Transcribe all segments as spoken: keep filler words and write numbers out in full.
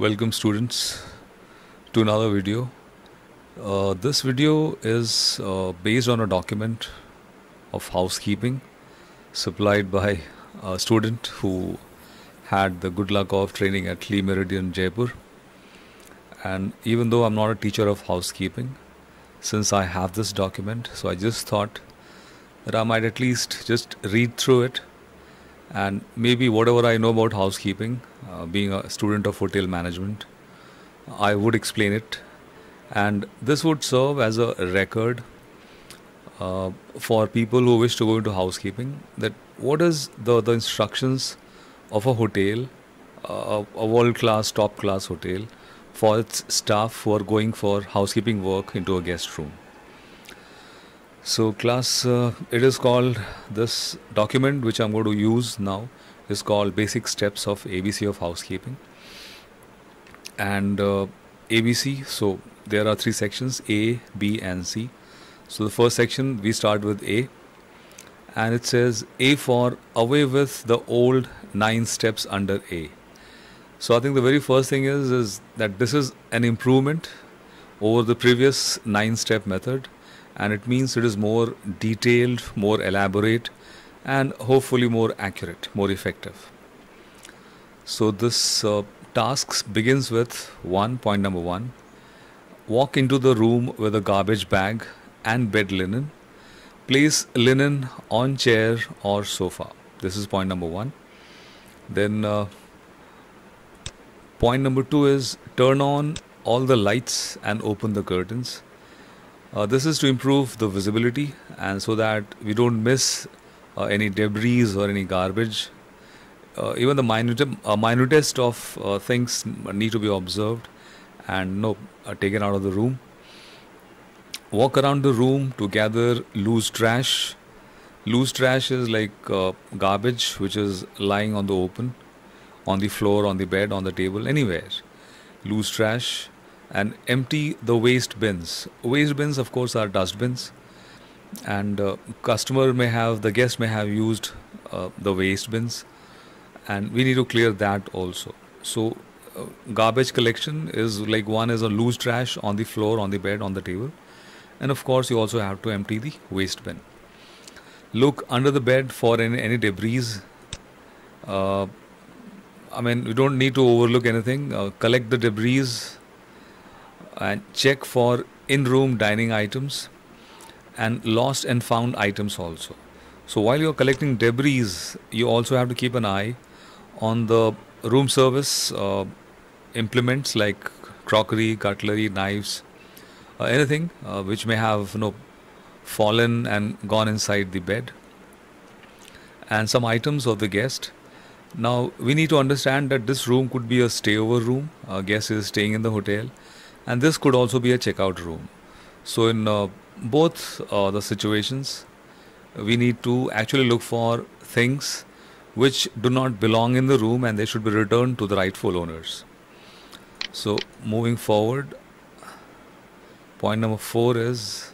Welcome students to another video. Uh, this video is uh, based on a document of housekeeping supplied by a student who had the good luck of training at Le Meridien Jaipur. And even though I'm not a teacher of housekeeping, since I have this document, so I just thought that I might at least just read through it. And maybe whatever I know about housekeeping, uh, being a student of hotel management, I would explain it. And this would serve as a record uh, for people who wish to go into housekeeping, that what is the, the instructions of a hotel, uh, a world-class, top-class hotel, for its staff who are going for housekeeping work into a guest room. So class, uh, it is called, this document which I'm going to use now is called Basic Steps of A B C of Housekeeping. And uh, A B C, so there are three sections, A, B and C. So the first section, we start with A. And it says A for away with the old nine steps under A. So I think the very first thing is, is that this is an improvement over the previous nine step method. And it means it is more detailed, more elaborate, and hopefully more accurate, more effective. So this uh, tasks begins with one, point number one. Walk into the room with a garbage bag and bed linen. Place linen on chair or sofa. This is point number one. Then uh, point number two is turn on all the lights and open the curtains. Uh, this is to improve the visibility and so that we don't miss uh, any debris or any garbage. Uh, even the minute, uh, minutest of uh, things need to be observed and no, uh, taken out of the room. Walk around the room to gather loose trash. Loose trash is like uh, garbage which is lying on the open, on the floor, on the bed, on the table, anywhere. Loose trash. And empty the waste bins. Waste bins, of course, are dustbins, and uh, customer may have, the guest may have used uh, the waste bins, and we need to clear that also. So, uh, garbage collection is like one is a loose trash on the floor, on the bed, on the table, and of course, you also have to empty the waste bin. Look under the bed for any, any debris. Uh, I mean, you don't need to overlook anything. Uh, collect the debris. And check for in-room dining items and lost and found items also. So while you're collecting debris, you also have to keep an eye on the room service uh, implements like crockery, cutlery, knives, uh, anything uh, which may have you know, fallen and gone inside the bed, and some items of the guest. Now we need to understand that this room could be a stayover room. A guest is staying in the hotel. And this could also be a checkout room. So in uh, both uh, the situations, we need to actually look for things which do not belong in the room and they should be returned to the rightful owners. So moving forward, point number four is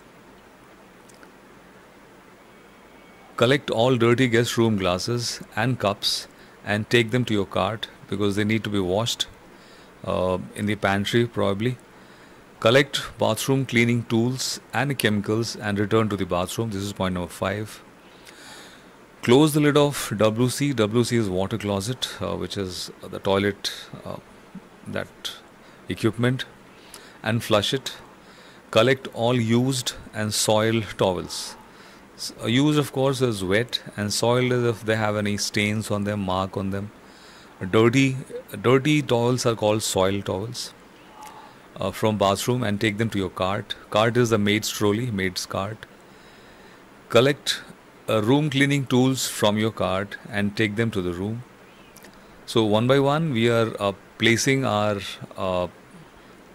collect all dirty guest room glasses and cups and take them to your cart because they need to be washed uh, in the pantry probably. Collect bathroom cleaning tools and chemicals and return to the bathroom. This is point number five. Close the lid of W C. W C is water closet, uh, which is the toilet, uh, that equipment, and flush it. Collect all used and soiled towels. So used, of course, is wet, and soiled is if they have any stains on them, mark on them. Dirty, dirty towels are called soiled towels. Uh, from bathroom and take them to your cart. Cart is the maid's trolley, maid's cart. Collect uh, room cleaning tools from your cart and take them to the room. So one by one we are uh, placing our uh,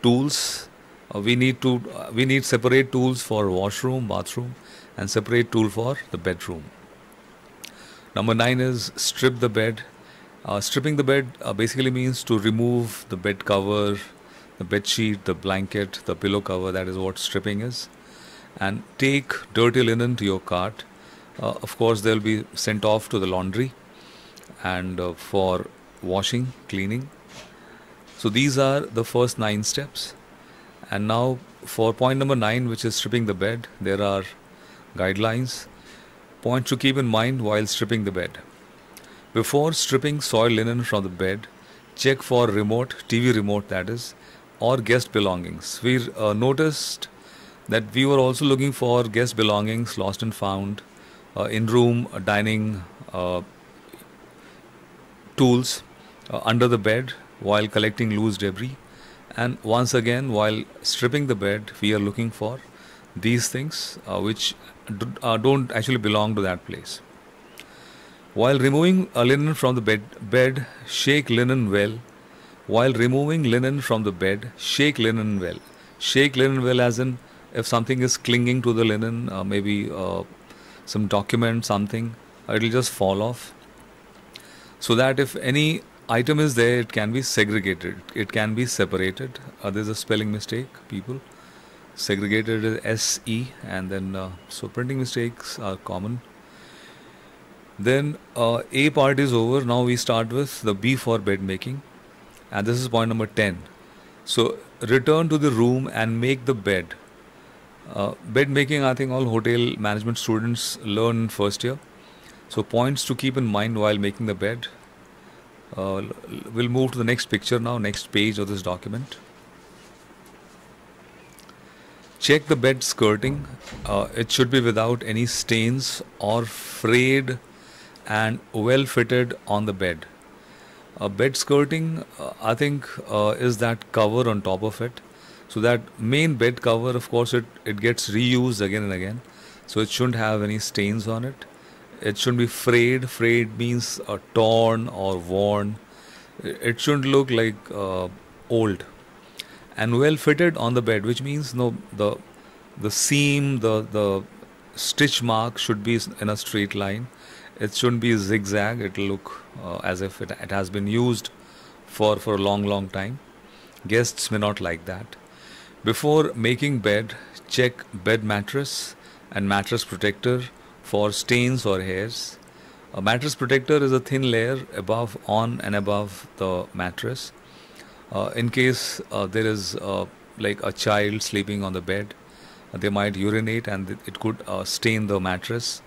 tools. Uh, we need to uh, we need separate tools for washroom, bathroom, and separate tool for the bedroom. Number nine is strip the bed. Uh, stripping the bed uh, basically means to remove the bed cover, the bed sheet, the blanket, the pillow cover, that is what stripping is. And take dirty linen to your cart. Uh, of course, they'll be sent off to the laundry and uh, for washing, cleaning. So these are the first nine steps. And now for point number nine, which is stripping the bed, there are guidelines. Points to keep in mind while stripping the bed. Before stripping soiled linen from the bed, check for remote, T V remote that is, or guest belongings. We uh, noticed that we were also looking for guest belongings, lost and found, uh, in-room, uh, dining, uh, tools uh, under the bed while collecting loose debris. And once again, while stripping the bed, we are looking for these things uh, which do, uh, don't actually belong to that place. While removing a linen from the bed, bed, shake linen well. While removing linen from the bed, shake linen well. Shake linen well as in if something is clinging to the linen, uh, maybe uh, some document, something, it will just fall off. So that if any item is there, it can be segregated, it can be separated. Uh, there's a spelling mistake, people. Segregated is S E, and then uh, so printing mistakes are common. Then uh, A part is over. Now we start with the B for bed making, and this is point number ten. So return to the room and make the bed. Uh, bed making, I think all hotel management students learn in first year. So points to keep in mind while making the bed. Uh, we'll move to the next picture now, next page of this document. Check the bed skirting. Uh, it should be without any stains or frayed and well fitted on the bed. Uh, bed skirting, uh, I think, uh, is that cover on top of it. So that main bed cover, of course, it, it gets reused again and again. So it shouldn't have any stains on it. It shouldn't be frayed. Frayed means uh, torn or worn. It shouldn't look like uh, old. And well fitted on the bed, which means no the the seam, the, the stitch mark should be in a straight line. It shouldn't be zigzag. It will look uh, as if it, it has been used for, for a long, long time. Guests may not like that. Before making bed, check bed mattress and mattress protector for stains or hairs. A mattress protector is a thin layer above, on and above the mattress. Uh, in case uh, there is uh, like a child sleeping on the bed, they might urinate and it could uh, stain the mattress.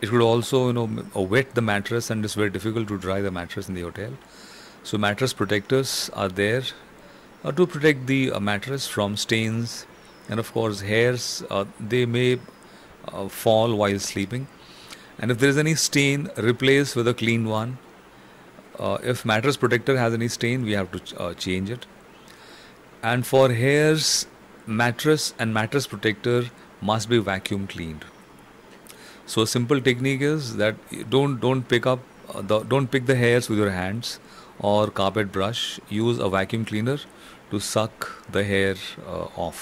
It could also, you know, wet the mattress, and it's very difficult to dry the mattress in the hotel. So mattress protectors are there Uh, to protect the uh, mattress from stains, and of course hairs, uh, they may uh, fall while sleeping. And if there is any stain, replace with a clean one. Uh, if mattress protector has any stain, we have to ch uh, change it. And for hairs, mattress and mattress protector must be vacuum cleaned. So a simple technique is that don't don't pick up uh, the don't pick the hairs with your hands or carpet brush. Use a vacuum cleaner to suck the hair uh, off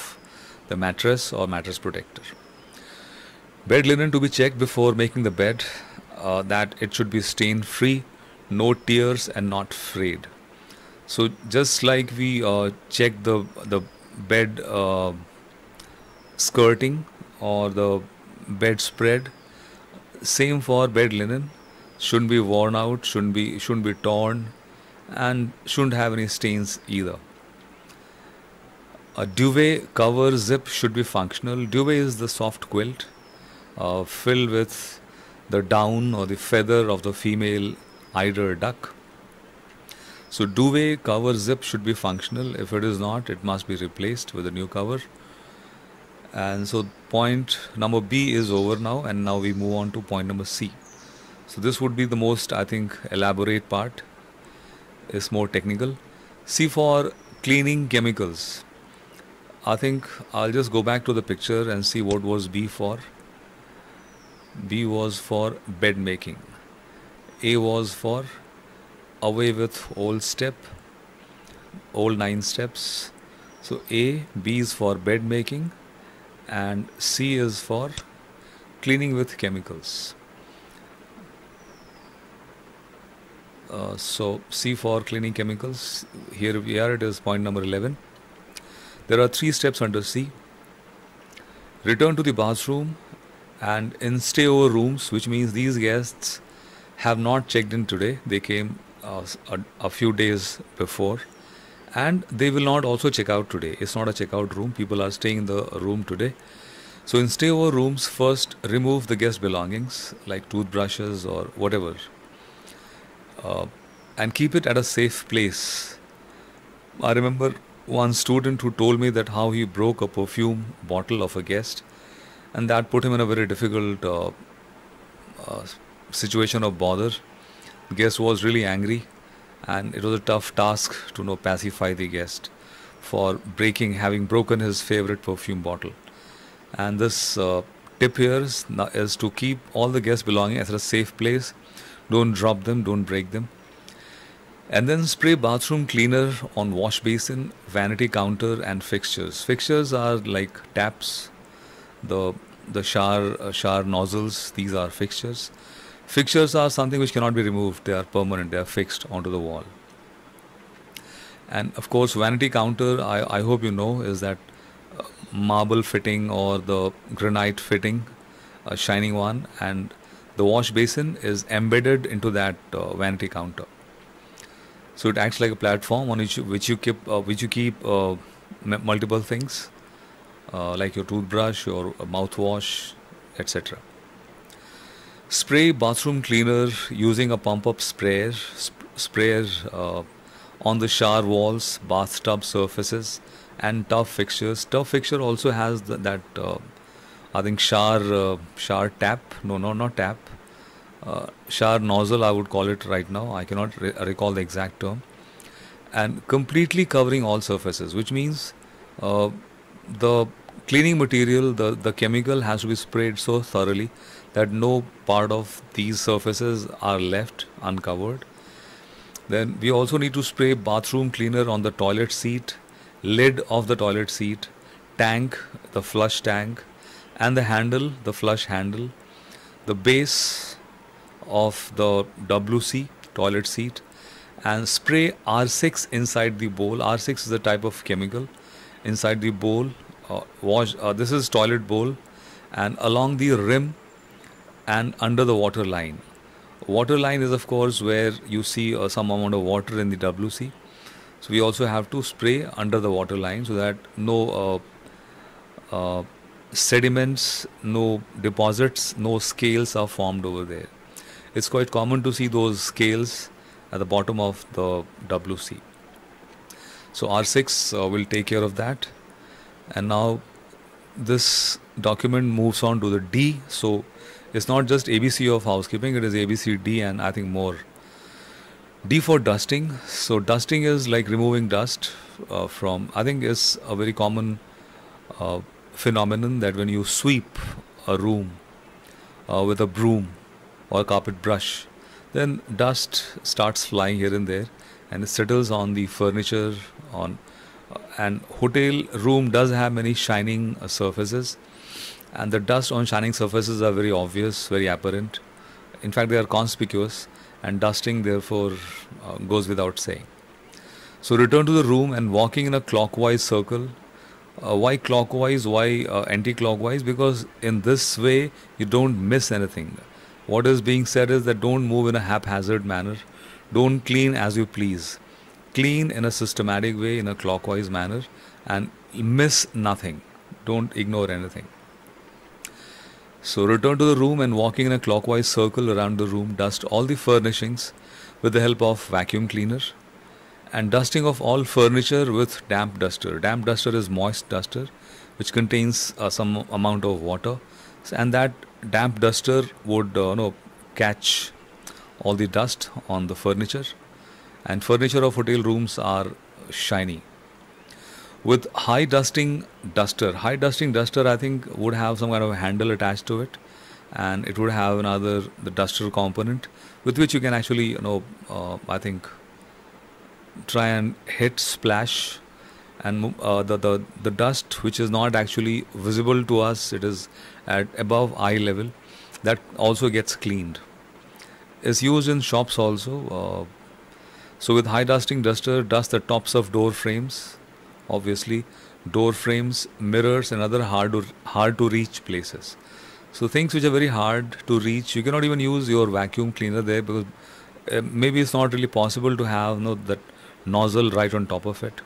the mattress or mattress protector. Bed linen to be checked before making the bed, uh, that it should be stain free, no tears, and not frayed. So just like we uh, check the the bed uh, skirting or the bed spread, same for bed linen. Shouldn't be worn out, shouldn't be shouldn't be torn, and shouldn't have any stains either. A duvet cover zip should be functional. Duvet is the soft quilt uh, filled with the down or the feather of the female eider duck. So duvet cover zip should be functional. If it is not, it must be replaced with a new cover. And so point number B is over now, and now we move on to point number C. So this would be the most, I think, elaborate part. Is more technical. C for cleaning chemicals. I think I'll just go back to the picture and see what was B for. B was for bed making. A was for away with old step, old nine steps. So A, B is for bed making, and C is for cleaning with chemicals. Uh, so C for cleaning chemicals. Here we are, it is point number eleven. There are three steps under C. Return to the bathroom and in stay over rooms, which means these guests have not checked in today. They came uh, a, a few days before, and they will not also check out today. It's not a checkout room. People are staying in the room today. So in stayover rooms, first remove the guest belongings like toothbrushes or whatever, uh, and keep it at a safe place. I remember one student who told me that how he broke a perfume bottle of a guest, and that put him in a very difficult uh, uh, situation of bother. The guest was really angry, and it was a tough task to know pacify the guest for breaking, having broken his favorite perfume bottle. And this uh, tip here is, is to keep all the guest belongings at a safe place. Don't drop them, don't break them. And then spray bathroom cleaner on wash basin, vanity counter, and fixtures. Fixtures are like taps, the the shower uh, shower nozzles. These are fixtures. Fixtures are something which cannot be removed. They are permanent. They are fixed onto the wall. And of course, vanity counter, I I hope you know, is that marble fitting or the granite fitting, a shining one, and the wash basin is embedded into that uh, vanity counter. So it acts like a platform on which which you keep uh, which you keep uh, multiple things uh, like your toothbrush, your mouthwash, et cetera. Spray bathroom cleaner using a pump-up sprayer sp sprayer uh, on the shower walls, bathtub surfaces, and tub fixtures. Tub fixture also has the, that uh, I think shower uh, shower tap. No, no, not tap. Uh, shower nozzle, I would call it right now. I cannot re recall the exact term. And completely covering all surfaces, which means uh, the cleaning material, the the chemical has to be sprayed so thoroughly that no part of these surfaces are left uncovered. Then we also need to spray bathroom cleaner on the toilet seat, lid of the toilet seat, tank, the flush tank, and the handle, the flush handle, the base of the W C toilet seat, and spray R six inside the bowl. R six is the type of chemical inside the bowl. Uh, wash. Uh, this is toilet bowl, and along the rim and under the water line. Water line is of course where you see uh, some amount of water in the W C. So we also have to spray under the water line so that no uh, uh, sediments, no deposits, no scales are formed over there. It's quite common to see those scales at the bottom of the W C. So R six uh, will take care of that. And now this document moves on to the D. So it's not just A B C of housekeeping, it is A B C D and I think more. D for dusting. So dusting is like removing dust uh, from, I think it's a very common uh, phenomenon that when you sweep a room uh, with a broom or a carpet brush, then dust starts flying here and there and it settles on the furniture, on uh, and hotel room does have many shining uh, surfaces, and the dust on shining surfaces are very obvious, very apparent. In fact, they are conspicuous. And dusting therefore uh, goes without saying. So return to the room and walking in a clockwise circle. Uh, why clockwise? Why uh, anti-clockwise? Because in this way you don't miss anything. What is being said is that don't move in a haphazard manner. Don't clean as you please. Clean in a systematic way, in a clockwise manner, and miss nothing. Don't ignore anything. So return to the room and walking in a clockwise circle around the room, dust all the furnishings with the help of vacuum cleaner, and dusting of all furniture with damp duster. Damp duster is moist duster which contains uh, some amount of water, and that damp duster would uh, you know, catch all the dust on the furniture, and furniture of hotel rooms are shiny. With high dusting duster, high dusting duster I think would have some kind of a handle attached to it, and it would have another the duster component with which you can actually you know uh, I think try and hit, splash, and uh, the the the dust which is not actually visible to us, it is at above eye level, that also gets cleaned. It's used in shops also. Uh, so with high dusting duster, dust the tops of door frames. Obviously, door frames, mirrors, and other hard to, hard to reach places. So things which are very hard to reach, you cannot even use your vacuum cleaner there because uh, maybe it's not really possible to have you know, that nozzle right on top of it.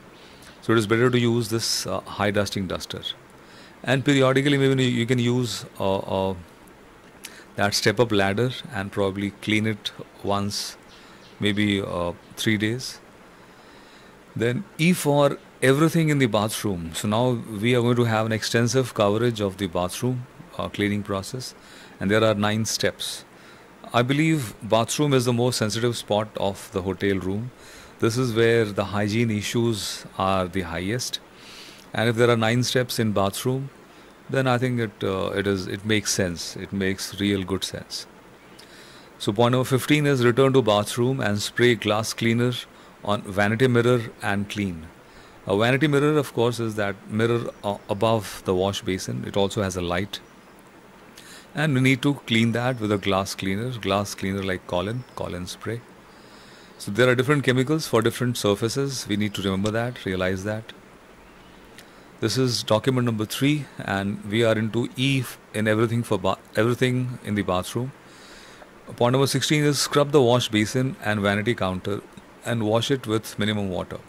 So it is better to use this uh, high dusting duster. And periodically maybe you can use uh, uh, that step up ladder and probably clean it once, maybe uh, three days. Then E for everything in the bathroom. So now we are going to have an extensive coverage of the bathroom uh, cleaning process, and there are nine steps. I believe bathroom is the most sensitive spot of the hotel room. This is where the hygiene issues are the highest. And if there are nine steps in bathroom, then I think it uh, it is it makes sense. It makes real good sense. So point number fifteen is return to bathroom and spray glass cleaner on vanity mirror and clean. A vanity mirror, of course, is that mirror uh, above the wash basin. It also has a light, and we need to clean that with a glass cleaner. Glass cleaner like Colin, Colin spray. So there are different chemicals for different surfaces. We need to remember that, realize that. This is document number three, and we are into E in everything for ba everything in the bathroom. Point number sixteen is scrub the wash basin and vanity counter and wash it with minimum water.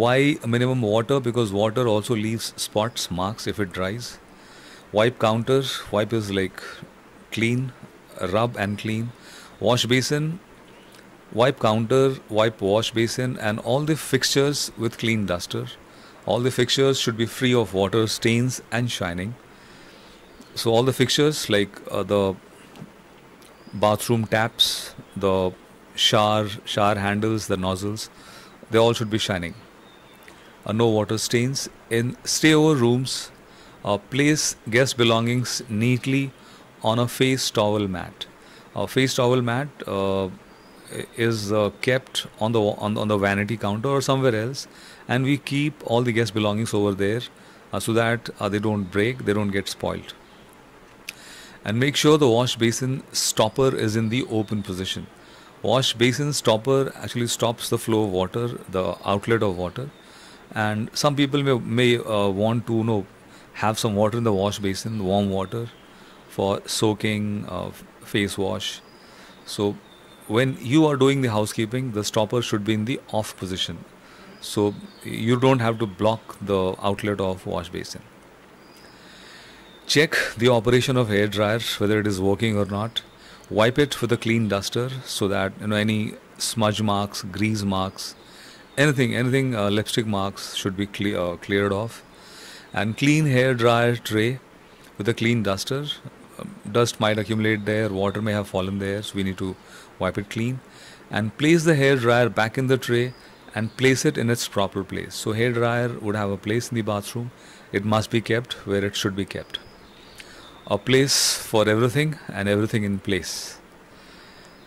Why minimum water? Because water also leaves spots, marks if it dries. Wipe counter, wipe is like clean, rub and clean. Wash basin, wipe counter, wipe wash basin, and all the fixtures with clean duster. All the fixtures should be free of water stains and shining. So all the fixtures like uh, the bathroom taps, the shower shower handles, the nozzles, they all should be shining. Uh, no water stains. In stayover rooms, uh, place guest belongings neatly on a face towel mat. A face towel mat uh, is uh, kept on the on, on the vanity counter or somewhere else, and we keep all the guest belongings over there uh, so that uh, they don't break, they don't get spoiled. And make sure the wash basin stopper is in the open position. Wash basin stopper actually stops the flow of water, the outlet of water. And some people may, may uh, want to you know have some water in the wash basin, warm water for soaking, uh, face wash. So when you are doing the housekeeping, the stopper should be in the off position, so you don't have to block the outlet of wash basin. Check the operation of hair dryer, whether it is working or not. Wipe it with a clean duster so that you know any smudge marks, grease marks, anything, anything uh, lipstick marks should be clear, uh, cleared off. And clean hair dryer tray with a clean duster. Dust might accumulate there, water may have fallen there, so we need to wipe it clean. And place the hair dryer back in the tray and place it in its proper place. So hair dryer would have a place in the bathroom. It must be kept where it should be kept. A place for everything and everything in place.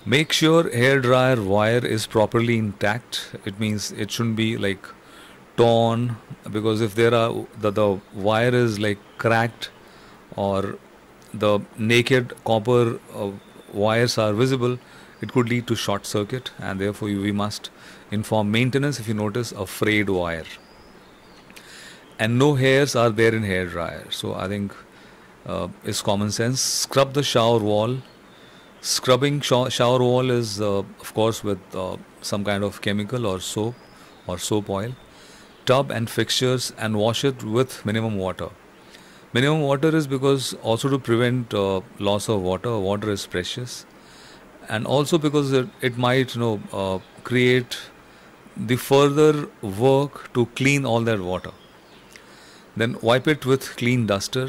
Make sure hair dryer wire is properly intact. It means it shouldn't be like torn, because if there are the, the wire is like cracked or the naked copper uh, wires are visible, it could lead to short circuit, and therefore you, we must inform maintenance if you notice a frayed wire. And no hairs are there in hair dryer. So I think uh, it's common sense. Scrub the shower wall. Scrubbing sh shower wall is uh, of course with uh, some kind of chemical or soap or soap oil. Tub and fixtures and wash it with minimum water. Minimum water is because also to prevent uh, loss of water. Water is precious, and also because it, it might you know uh, create the further work to clean all that water. Then wipe it with clean duster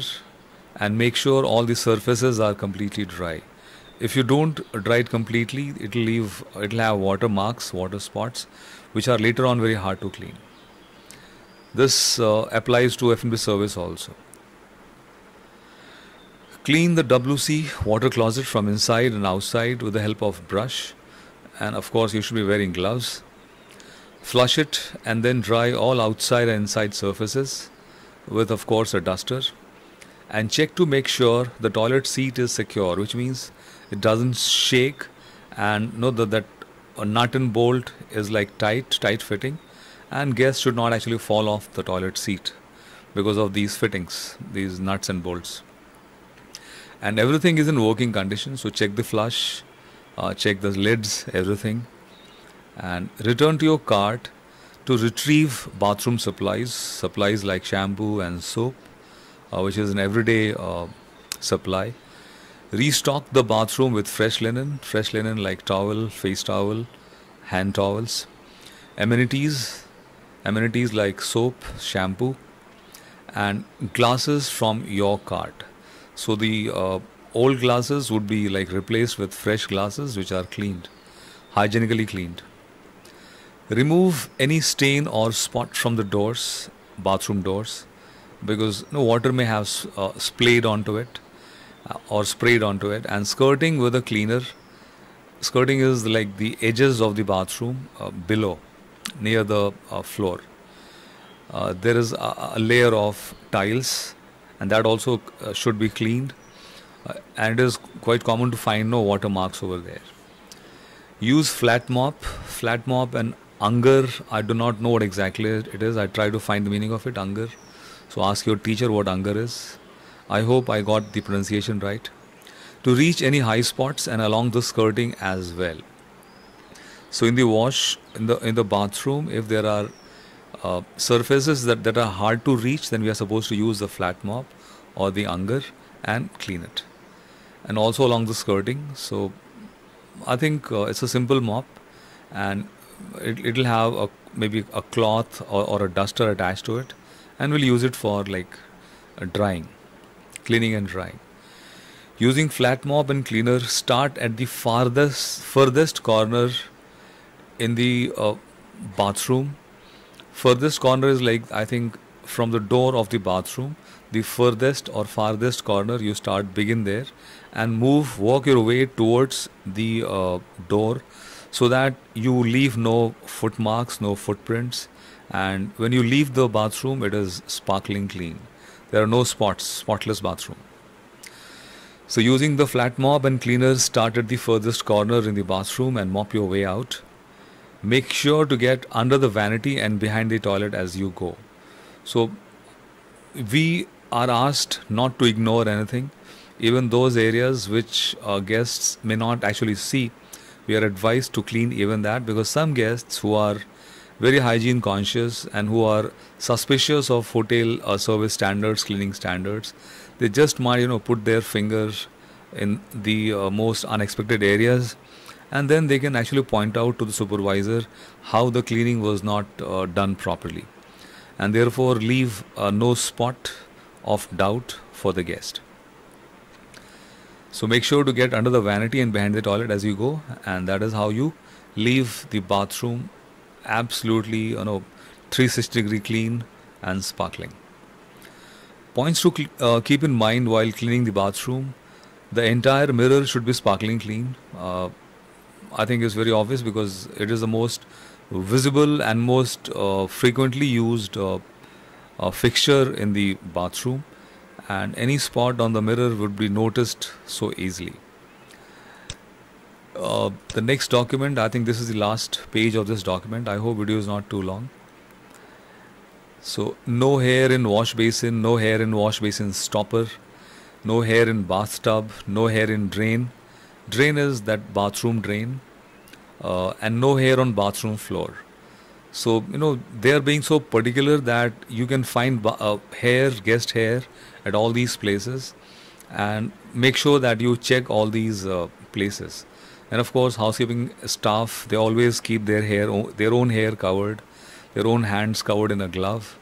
and make sure all the surfaces are completely dry. If you don't dry it completely, it'll leave, it'll have water marks, water spots, which are later on very hard to clean. This uh, applies to F and B service also. Clean the W C water closet from inside and outside with the help of brush, and of course you should be wearing gloves. Flush it and then dry all outside and inside surfaces with of course a duster. And check to make sure the toilet seat is secure, which means it doesn't shake, and know that, that a nut and bolt is like tight, tight fitting, and guests should not actually fall off the toilet seat because of these fittings, these nuts and bolts. And everything is in working condition, so check the flush, uh, check the lids, everything. and return to your cart to retrieve bathroom supplies, supplies like shampoo and soap, uh, which is an everyday uh, supply. Restock the bathroom with fresh linen, fresh linen like towel, face towel, hand towels, amenities, amenities like soap, shampoo, and glasses from your cart. So the uh, old glasses would be like replaced with fresh glasses which are cleaned, hygienically cleaned. Remove any stain or spot from the doors, bathroom doors, because no water may have uh, splayed onto it uh, or sprayed onto it. And skirting with a cleaner. Skirting is like the edges of the bathroom uh, below, near the uh, floor. Uh, there is a, a layer of tiles, and that also uh, should be cleaned, uh, and it is quite common to find no water marks over there. Use flat mop, flat mop and anger. I do not know what exactly it is. I try to find the meaning of it, anger. So ask your teacher what anger is. I hope I got the pronunciation right. To reach any high spots and along the skirting as well. So in the wash, in the in the bathroom, if there are Uh, surfaces that, that are hard to reach, then we are supposed to use the flat mop or the anger and clean it, and also along the skirting. So I think uh, it's a simple mop, and it, it'll have a, maybe a cloth or, or a duster attached to it, and we'll use it for like drying, cleaning and drying. Using flat mop and cleaner, start at the farthest furthest corner in the uh, bathroom. Furthest corner is like, I think, from the door of the bathroom, the furthest or farthest corner you start, begin there and move, walk your way towards the uh, door, so that you leave no footmarks, no footprints, and when you leave the bathroom, it is sparkling clean. There are no spots, spotless bathroom. So using the flat mop and cleaner, start at the furthest corner in the bathroom and mop your way out. Make sure to get under the vanity and behind the toilet as you go. So we are asked not to ignore anything, even those areas which uh, guests may not actually see. We are advised to clean even that, because some guests who are very hygiene conscious and who are suspicious of hotel uh, service standards, cleaning standards, they just might, you know, put their fingers in the uh, most unexpected areas. And then they can actually point out to the supervisor how the cleaning was not uh, done properly, and therefore leave uh, no spot of doubt for the guest. So make sure to get under the vanity and behind the toilet as you go, and that is how you leave the bathroom absolutely, you know, three sixty degree clean and sparkling. Points to uh, keep in mind while cleaning the bathroom: the entire mirror should be sparkling clean. Uh, I think it's very obvious, because it is the most visible and most uh, frequently used uh, uh, fixture in the bathroom, and any spot on the mirror would be noticed so easily. Uh, the next document, I think this is the last page of this document. I hope video is not too long. So no hair in wash basin, no hair in wash basin stopper, no hair in bathtub, no hair in drain. Drain is that bathroom drain, uh, and no hair on bathroom floor. So, you know, they are being so particular that you can find uh, hair, guest hair at all these places, and make sure that you check all these uh, places. And of course, housekeeping staff, they always keep their hair, their own hair covered, their own hands covered in a glove,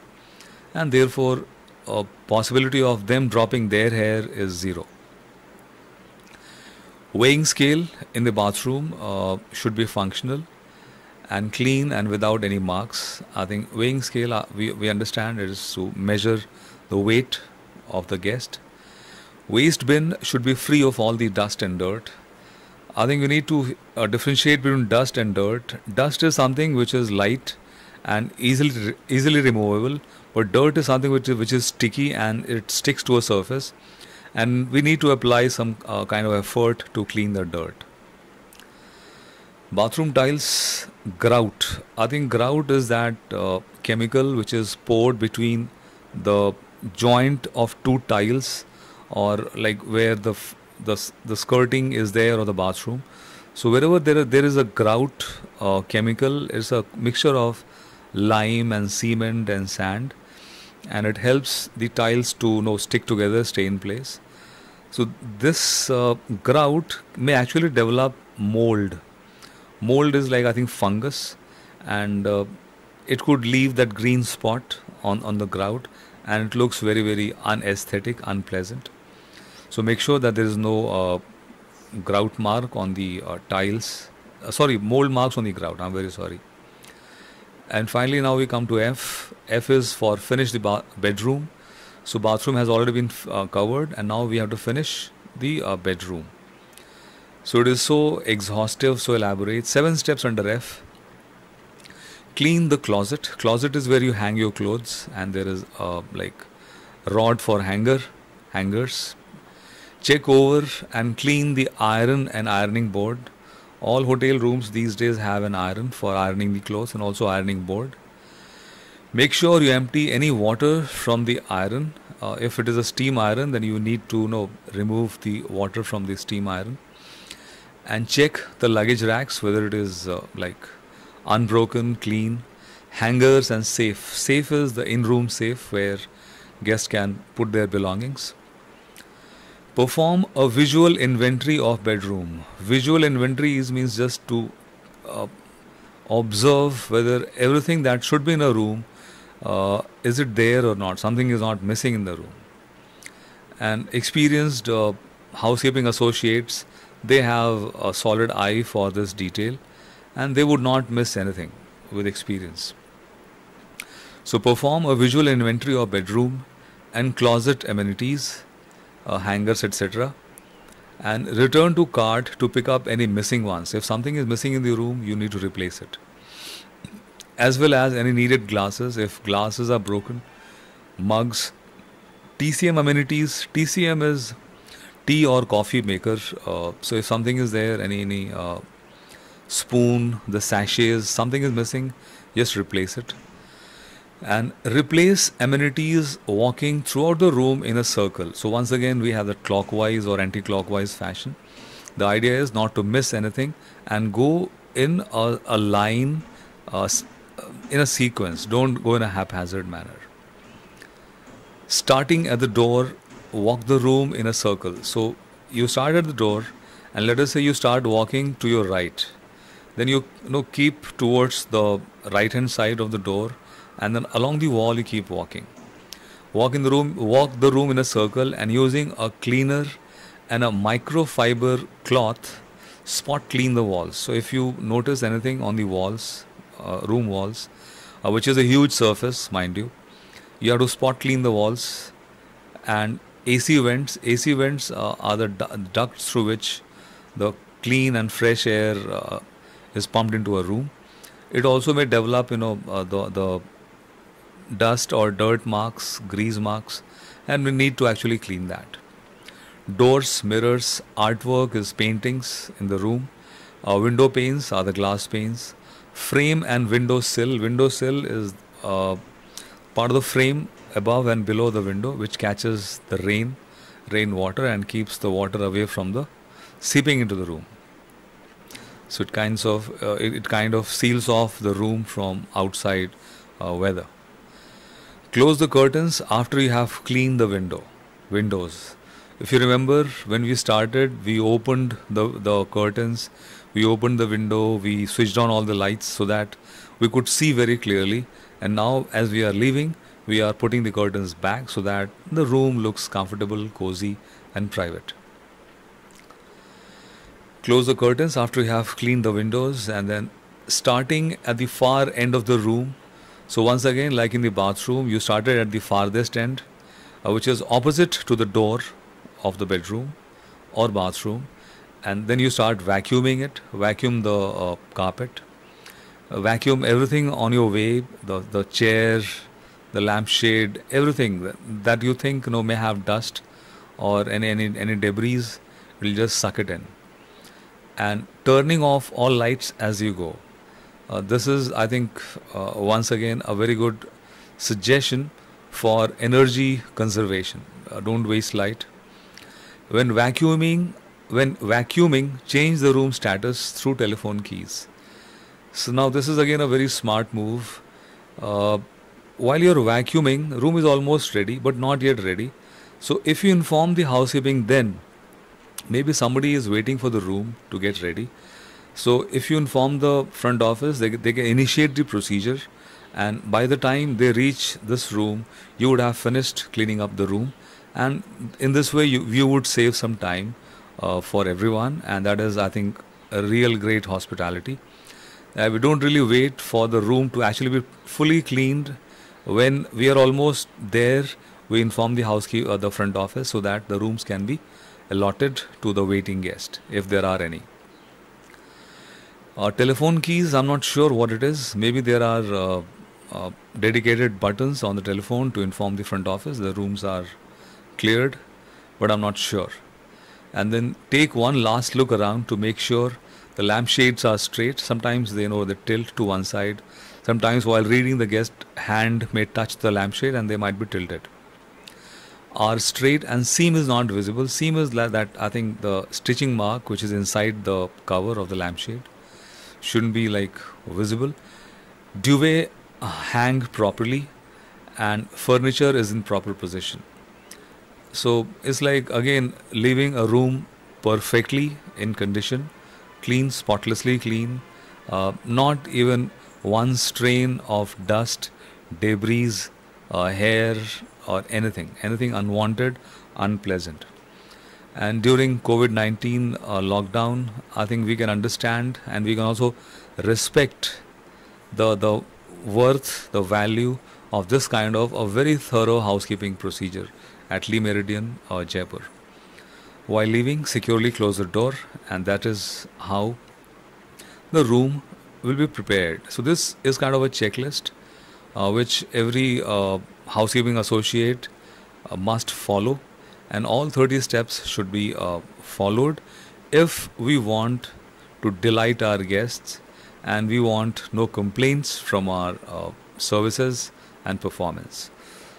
and therefore, uh, possibility of them dropping their hair is zero. Weighing scale in the bathroom uh, should be functional and clean and without any marks. I think weighing scale, uh, we, we understand it is to measure the weight of the guest. Waste bin should be free of all the dust and dirt. I think we need to uh, differentiate between dust and dirt. Dust is something which is light and easily, easily removable, but dirt is something which, which is sticky and it sticks to a surface. And we need to apply some uh, kind of effort to clean the dirt. Bathroom tiles, grout. I think grout is that uh, chemical which is poured between the joint of two tiles, or like where the the, the skirting is there, or the bathroom. So wherever there are, there is a grout uh, chemical. It's a mixture of lime and cement and sand, and it helps the tiles to you know, stick together, stay in place. So this uh, grout may actually develop mold. Mold is like, I think, fungus, and uh, it could leave that green spot on, on the grout, and it looks very, very unaesthetic, unpleasant. So make sure that there is no uh, grout mark on the uh, tiles, uh, sorry, mold marks on the grout, I'm very sorry. And finally, now we come to F. F is for finish the ba bedroom. So bathroom has already been uh, covered, and now we have to finish the uh, bedroom. So it is so exhaustive, so elaborate. Seven steps under F. Clean the closet. Closet is where you hang your clothes, and there is uh, like rod for hanger, hangers. Check over and clean the iron and ironing board. All hotel rooms these days have an iron for ironing the clothes and also ironing board. Make sure you empty any water from the iron. Uh, if it is a steam iron, then you need to you know, remove the water from the steam iron. And check the luggage racks, whether it is uh, like unbroken, clean. Hangers and safe. Safe is the in-room safe where guests can put their belongings. Perform a visual inventory of bedroom. Visual inventory is means just to uh, observe whether everything that should be in a room, uh, is it there or not? Something is not missing in the room. And experienced uh, housekeeping associates, they have a solid eye for this detail, and they would not miss anything with experience. So perform a visual inventory of bedroom and closet amenities, Uh, hangers, et cetera, and return to cart to pick up any missing ones. If something is missing in the room, you need to replace it, as well as any needed glasses. If glasses are broken, mugs, T C M amenities. T C M is tea or coffee maker. Uh, so if something is there, any any uh, spoon, the sachets, something is missing, just replace it. And replace amenities walking throughout the room in a circle. So once again, we have the clockwise or anti-clockwise fashion. The idea is not to miss anything and go in a, a line, uh, in a sequence. Don't go in a haphazard manner. Starting at the door, walk the room in a circle. So you start at the door, and let us say you start walking to your right. Then you, you know, keep towards the right-hand side of the door, and then along the wall you keep walking. Walk in the room, walk the room in a circle, and using a cleaner and a microfiber cloth, spot clean the walls. So if you notice anything on the walls, uh, room walls, uh, which is a huge surface, mind you, you have to spot clean the walls. And A C vents, A C vents uh, are the ducts through which the clean and fresh air uh, is pumped into a room. It also may develop, you know, uh, the the dust or dirt marks, grease marks, and we need to actually clean that. Doors, mirrors, artwork is paintings in the room. Uh, window panes are the glass panes. Frame and window sill. Window sill is uh, part of the frame above and below the window, which catches the rain, rain water, and keeps the water away from the seeping into the room. So it kinds of uh, it, it kind of seals off the room from outside uh, weather. Close the curtains after you have cleaned the window, windows. If you remember, when we started, we opened the, the curtains, we opened the window, we switched on all the lights so that we could see very clearly. And now as we are leaving, we are putting the curtains back so that the room looks comfortable, cozy and private. Close the curtains after you have cleaned the windows, and then starting at the far end of the room. So once again, like in the bathroom, you started at the farthest end, uh, which is opposite to the door of the bedroom or bathroom, and then you start vacuuming it. Vacuum the uh, carpet, uh, vacuum everything on your way, the, the chair, the lampshade, everything that you think you know, may have dust or any, any, any debris, will just suck it in. And turning off all lights as you go. Uh, this is, I think, uh, once again, a very good suggestion for energy conservation. Uh, don't waste light. When vacuuming, when vacuuming, change the room status through telephone keys. So now this is again a very smart move. Uh, while you're vacuuming, room is almost ready but not yet ready. So if you inform the housekeeping, then maybe somebody is waiting for the room to get ready. So if you inform the front office, they, they can initiate the procedure, and by the time they reach this room, you would have finished cleaning up the room, and in this way you, you would save some time uh, for everyone, and that is, I think, a real great hospitality. Uh, we don't really wait for the room to actually be fully cleaned. When we are almost there, we inform the housekeeper or the front office so that the rooms can be allotted to the waiting guest, if there are any. Uh, telephone keys, I'm not sure what it is. Maybe there are uh, uh, dedicated buttons on the telephone to inform the front office the rooms are cleared, but I'm not sure. And then take one last look around to make sure the lampshades are straight. Sometimes they know they tilt to one side. Sometimes while reading, the guest hand may touch the lampshade and they might be tilted. Are straight and seam is not visible. Seam is like that, I think, the stitching mark which is inside the cover of the lampshade shouldn't be like visible. Duvet hang properly and furniture is in proper position. So it's like, again, leaving a room perfectly in condition, clean, spotlessly clean, uh, not even one strain of dust, debris, uh, hair, or anything, anything unwanted, unpleasant. And during COVID nineteen uh, lockdown, I think we can understand and we can also respect the, the worth, the value of this kind of a very thorough housekeeping procedure at Le Meridien uh, Jaipur. While leaving, securely close the door, and that is how the room will be prepared. So this is kind of a checklist uh, which every uh, housekeeping associate uh, must follow, and all thirty steps should be uh, followed if we want to delight our guests and we want no complaints from our uh, services and performance.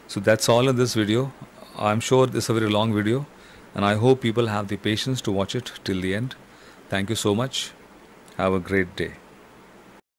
So that's all in this video. I'm sure this is a very long video, and I hope people have the patience to watch it till the end. Thank you so much. Have a great day.